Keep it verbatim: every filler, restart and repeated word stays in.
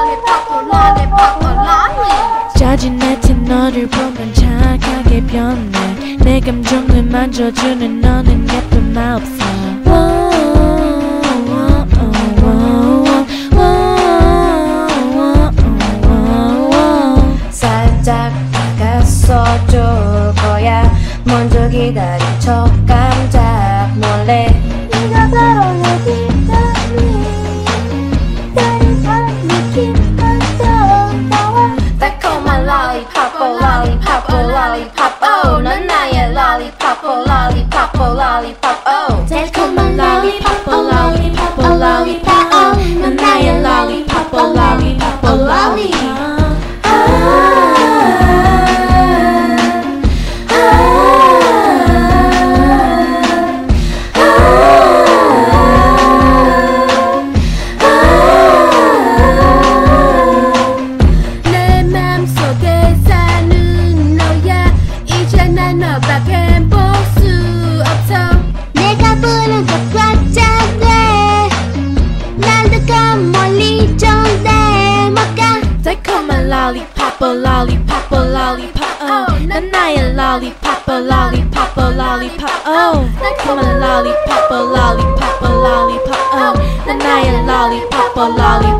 lollipop, lollipop, lollipop. 짜증 냈던 너를 보면 착하게 변해. 내 감정을 만져주는 너는 예쁜 마법사. 살짝 가서 줄 거야. 먼저 기다린 척 깜짝 놀래. 네가 서로 느끼더니 다른 사람 느낌만 쏟아와. 달콤한 lollipop, lollipop, lollipop, oh. 넌 나의 lollipop, lollipop, lollipop, oh. 달콤한 lollipop, lollipop, lollipop, oh. 넌 나의 lollipop, lollipop, lollipop. 너밖엔 볼 수 없어. 내가 부른 것 같아 돼. 난 더 멀리 전대 못 가. 달콤한 lollipop, lollipop, lollipop, oh. 난 나의 lollipop, lollipop, lollipop, oh. 달콤한 lollipop, lollipop, lollipop, oh. 난 나의 lollipop, lollipop.